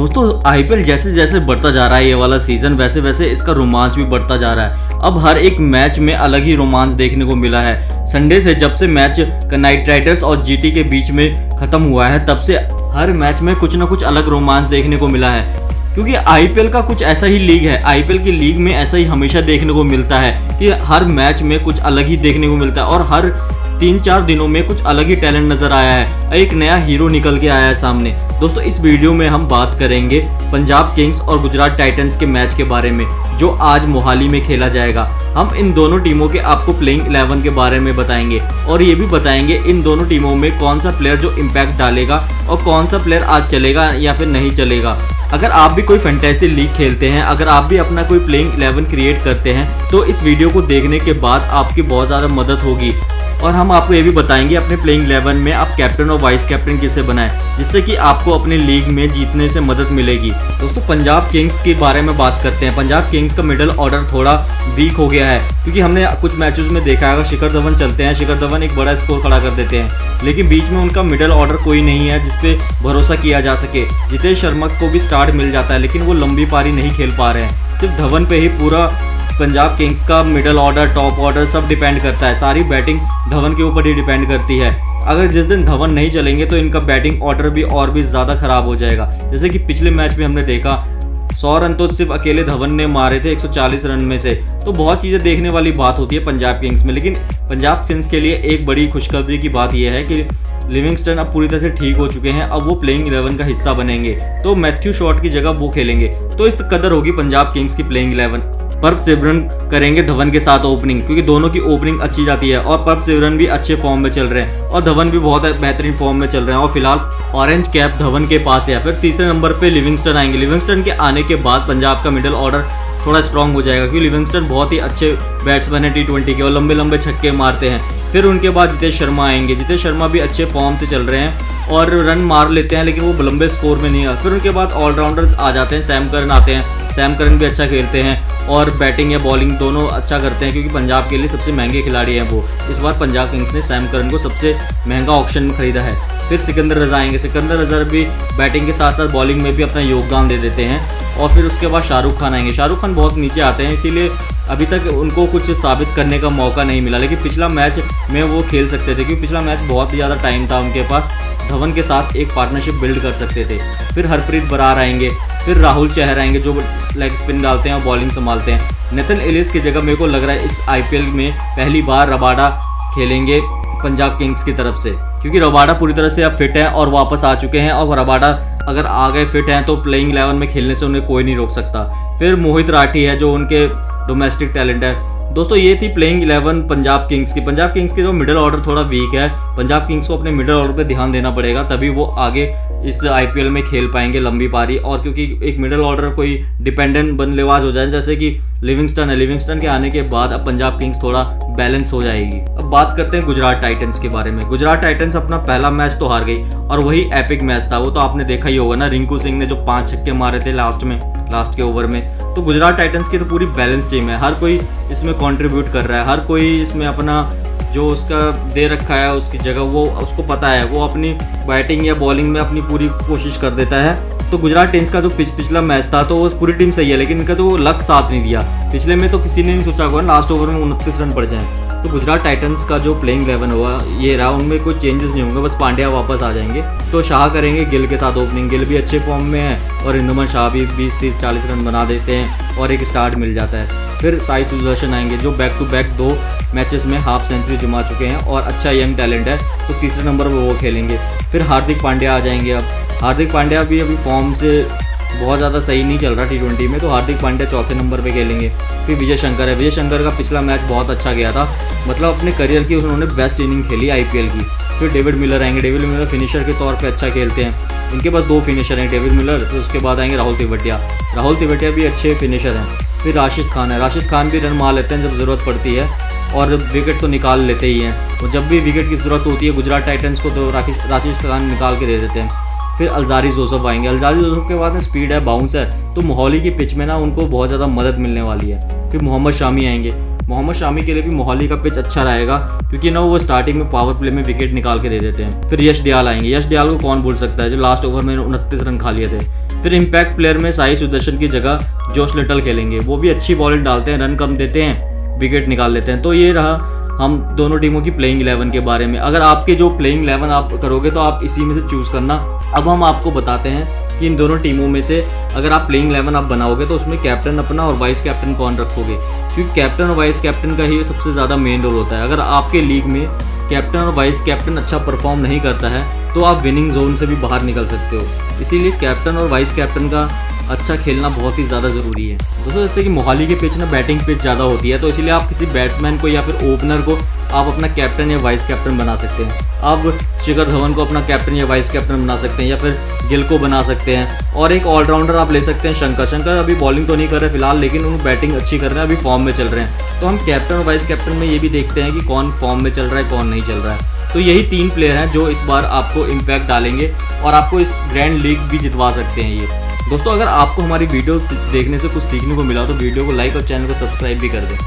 दोस्तों आईपीएल जैसे जैसे बढ़ता जा रहा है ये वाला सीजन, वैसे वैसे इसका रोमांच भी बढ़ता जा रहा है। अब हर एक मैच में अलग ही रोमांच देखने को मिला है। संडे से जब से मैच नाइट राइडर्स और जीटी के बीच में खत्म हुआ है, तब से हर मैच में कुछ ना कुछ अलग रोमांच देखने को मिला है, क्योंकि आईपीएल का कुछ ऐसा ही लीग है। आईपीएल की लीग में ऐसा ही हमेशा देखने को मिलता है कि हर मैच में कुछ अलग ही देखने को मिलता है, और हर 3-4 दिनों में कुछ अलग ही टैलेंट नजर आया है, एक नया हीरो निकल के आया है सामने। दोस्तों इस वीडियो में हम बात करेंगे पंजाब किंग्स और गुजरात टाइटंस के मैच के बारे में, जो आज मोहाली में खेला जाएगा। हम इन दोनों टीमों के आपको प्लेइंग 11 के बारे में बताएंगे, और ये भी बताएंगे इन दोनों टीमों में कौन सा प्लेयर जो इम्पैक्ट डालेगा और कौन सा प्लेयर आज चलेगा या फिर नहीं चलेगा। अगर आप भी कोई फैंटेसी लीग खेलते हैं, अगर आप भी अपना कोई प्लेइंग 11 क्रिएट करते हैं, तो इस वीडियो को देखने के बाद आपकी बहुत ज़्यादा मदद होगी। और हम आपको ये भी बताएंगे अपने प्लेइंग 11 में आप कैप्टन और वाइस कैप्टन किसे बनाएं, जिससे कि आपको अपने लीग में जीतने से मदद मिलेगी। दोस्तों पंजाब किंग्स के बारे में बात करते हैं। पंजाब किंग्स का मिडिल ऑर्डर थोड़ा वीक हो गया है, क्योंकि हमने कुछ मैचेस में देखा है शिखर धवन चलते हैं, शिखर धवन एक बड़ा स्कोर खड़ा कर देते हैं, लेकिन बीच में उनका मिडिल ऑर्डर कोई नहीं है जिसपे भरोसा किया जा सके। जितेश शर्मा को भी स्टार्ट मिल जाता है, लेकिन वो लंबी पारी नहीं खेल पा रहे हैं। सिर्फ धवन पे ही पूरा पंजाब किंग्स का मिडल ऑर्डर, टॉप ऑर्डर सब डिपेंड करता है। सारी बैटिंग धवन के ऊपर ही डिपेंड करती है। अगर जिस दिन धवन नहीं चलेंगे तो इनका बैटिंग ऑर्डर भी और भी ज़्यादा खराब हो जाएगा। जैसे कि पिछले मैच में हमने देखा 100 रन तो सिर्फ अकेले धवन ने मारे थे 140 रन में से। तो बहुत चीज़ें देखने वाली बात होती है पंजाब किंग्स में। लेकिन पंजाब किंग्स के लिए एक बड़ी खुशखबरी की बात यह है कि लिविंगस्टन अब पूरी तरह से ठीक हो चुके हैं, अब वो प्लेइंग 11 का हिस्सा बनेंगे, तो मैथ्यू शॉट की जगह वो खेलेंगे। तो इस कदर होगी पंजाब किंग्स की प्लेइंग 11। प्रभसिमरन करेंगे धवन के साथ ओपनिंग, क्योंकि दोनों की ओपनिंग अच्छी जाती है, और प्रभसिमरन भी अच्छे फॉर्म में चल रहे हैं और धवन भी बहुत बेहतरीन फॉर्म में चल रहे हैं। और फिलहाल ऑरेंज कैप धवन के पास है। फिर तीसरे नंबर पे लिविंगस्टन आएंगे। लिविंगस्टन के आने के बाद पंजाब का मिडिल ऑर्डर थोड़ा स्ट्रांग हो जाएगा, क्योंकि लिविंगस्टन बहुत ही अच्छे बैट्समैन है T20 के और लंबे लंबे छक्के मारते हैं। फिर उनके बाद जितेश शर्मा आएंगे। जितेश शर्मा भी अच्छे फॉर्म से चल रहे हैं और रन मार लेते हैं, लेकिन वो लंबे स्कोर में नहीं आते। फिर उनके बाद ऑलराउंडर आ जाते हैं, सैम करन आते हैं। सैम करन भी अच्छा खेलते हैं और बैटिंग या बॉलिंग दोनों अच्छा करते हैं, क्योंकि पंजाब के लिए सबसे महंगे खिलाड़ी हैं वो। इस बार पंजाब किंग्स ने सैम करन को सबसे महंगा ऑप्शन में खरीदा है। फिर सिकंदर रजा आएंगे। सिकंदर रजा भी बैटिंग के साथ साथ बॉलिंग में भी अपना योगदान दे देते हैं। और फिर उसके बाद शाहरुख खान आएंगे। शाहरुख खान बहुत नीचे आते हैं, इसीलिए अभी तक उनको कुछ साबित करने का मौका नहीं मिला, लेकिन पिछला मैच में वो खेल सकते थे, क्योंकि पिछला मैच बहुत ही ज़्यादा टाइम था उनके पास। धवन के साथ एक पार्टनरशिप बिल्ड कर सकते थे। फिर हरप्रीत बरार आएंगे। फिर राहुल चहर आएंगे, जो लेग स्पिन डालते हैं और बॉलिंग संभालते हैं। नेथन एलिस की जगह मेरे को लग रहा है इस आईपीएल में पहली बार रबाडा खेलेंगे पंजाब किंग्स की तरफ से, क्योंकि रबाडा पूरी तरह से अब फिट हैं और वापस आ चुके हैं। और रबाडा अगर आ गए फिट हैं तो प्लेइंग 11 में खेलने से उन्हें कोई नहीं रोक सकता। फिर मोहित राठी है, जो उनके डोमेस्टिक टैलेंट है। दोस्तों ये थी प्लेइंग 11 पंजाब किंग्स की। पंजाब किंग्स के जो मिडिल ऑर्डर थोड़ा वीक है, पंजाब किंग्स को अपने मिडिल ऑर्डर पर ध्यान देना पड़ेगा, तभी वो आगे इस आईपीएल में खेल पाएंगे लंबी पारी। और क्योंकि एक मिडिल ऑर्डर कोई डिपेंडेंट बल्लेबाज हो जाए, जैसे कि लिविंगस्टन है, लिविंगस्टन के आने के बाद अब पंजाब किंग्स थोड़ा बैलेंस हो जाएगी। अब बात करते हैं गुजरात टाइटंस के बारे में। गुजरात टाइटंस अपना पहला मैच तो हार गई, और वही एपिक मैच था। वो तो आपने देखा ही होगा ना, रिंकू सिंह ने जो 5 छक्के मारे थे लास्ट के ओवर में। तो गुजरात टाइटंस की तो पूरी बैलेंस टीम है, हर कोई इसमें कंट्रीब्यूट कर रहा है, हर कोई इसमें अपना जो उसका दे रखा है उसकी जगह वो उसको पता है, वो अपनी बैटिंग या बॉलिंग में अपनी पूरी कोशिश कर देता है। तो गुजरात टाइटंस का जो पिछला मैच था तो वो पूरी टीम सही है, लेकिन इनका तो लक साथ नहीं दिया। पिछले में तो किसी ने नहीं सोचा होगा लास्ट ओवर में 29 रन पड़ जाएँ। तो गुजरात टाइटंस का जो प्लेइंग 11 हुआ ये रहा, उनमें कोई चेंजेस नहीं होंगे, बस पांड्या वापस आ जाएंगे। तो शाह करेंगे गिल के साथ ओपनिंग। गिल भी अच्छे फॉर्म में है और इंदुमन शाह भी 20-30-40 रन बना देते हैं और एक स्टार्ट मिल जाता है। फिर साई सुदर्शन आएंगे, जो बैक टू बैक 2 मैचेस में हाफ सेंचुरी जमा चुके हैं और अच्छा यंग टैलेंट है, तो तीसरे नंबर पर वो खेलेंगे। फिर हार्दिक पांड्या आ जाएंगे। अब हार्दिक पांड्या भी अभी फॉर्म से बहुत ज़्यादा सही नहीं चल रहा T20 में, तो हार्दिक पांड्या चौथे नंबर पे खेलेंगे। फिर विजय शंकर है। विजय शंकर का पिछला मैच बहुत अच्छा गया था, मतलब अपने करियर की उन्होंने बेस्ट इनिंग खेली आईपीएल की। फिर डेविड मिलर आएंगे। डेविड मिलर फिनिशर के तौर पे अच्छा खेलते हैं, इनके पास 2 फिनिशर हैं डेविड मिलर। फिर उसके बाद आएंगे राहुल तेवटिया। राहुल तेवटिया भी अच्छे फिनिशर हैं। फिर राशिद खान है। राशिद खान भी रन मार लेते हैं जब ज़रूरत पड़ती है और विकेट तो निकाल लेते ही हैं, और जब भी विकेट की ज़रूरत होती है गुजरात टाइटंस को तो राशिद खान निकाल के दे देते हैं। फिर अलजारी जोसेफ आएंगे। अलजारी जोसेफ के बाद स्पीड है, बाउंस है, तो मोहाली की पिच में ना उनको बहुत ज़्यादा मदद मिलने वाली है। फिर मोहम्मद शामी आएंगे। मोहम्मद शामी के लिए भी मोहाली का पिच अच्छा रहेगा, क्योंकि ना वो स्टार्टिंग में पावर प्ले में विकेट निकाल के दे देते हैं। फिर यश दयाल आएंगे। यश दयाल को कौन भूल सकता है, जो लास्ट ओवर में 29 रन खा लिए थे। फिर इम्पैक्ट प्लेयर में साई सुदर्शन की जगह जोश लिटल खेलेंगे, वो भी अच्छी बॉलिंग डालते हैं, रन कम देते हैं, विकेट निकाल लेते हैं। तो ये रहा हम दोनों टीमों की प्लेइंग 11 के बारे में। अगर आपके जो प्लेइंग 11 आप करोगे तो आप इसी में से चूज़ करना। अब हम आपको बताते हैं कि इन दोनों टीमों में से अगर आप प्लेइंग 11 आप बनाओगे तो उसमें कैप्टन अपना और वाइस कैप्टन कौन रखोगे, क्योंकि कैप्टन और वाइस कैप्टन का ही सबसे ज़्यादा मेन रोल होता है। अगर आपके लीग में कैप्टन और वाइस कैप्टन अच्छा परफॉर्म नहीं करता है तो आप विनिंग जोन से भी बाहर निकल सकते हो, इसीलिए कैप्टन और वाइस कैप्टन का अच्छा खेलना बहुत ही ज़्यादा ज़रूरी है दोस्तों। जैसे कि मोहाली के पिच ना बैटिंग पिच ज़्यादा होती है, तो इसलिए आप किसी बैट्समैन को या फिर ओपनर को आप अपना कैप्टन या वाइस कैप्टन बना सकते हैं। आप शिखर धवन को अपना कैप्टन या वाइस कैप्टन बना सकते हैं, या फिर गिल को बना सकते हैं। और एक ऑलराउंडर आप ले सकते हैं, शंकर अभी बॉलिंग तो नहीं कर रहे फिलहाल, लेकिन उन्हें बैटिंग अच्छी कर रहे हैं, अभी फॉर्म में चल रहे हैं। तो हम कैप्टन और वाइस कैप्टन में ये भी देखते हैं कि कौन फॉर्म में चल रहा है कौन नहीं चल रहा है। तो यही तीन प्लेयर हैं जो इस बार आपको इम्पैक्ट डालेंगे और आपको इस ग्रैंड लीग भी जितवा सकते हैं। ये दोस्तों अगर आपको हमारी वीडियो देखने से कुछ सीखने को मिला तो वीडियो को लाइक और चैनल को सब्सक्राइब भी कर दें।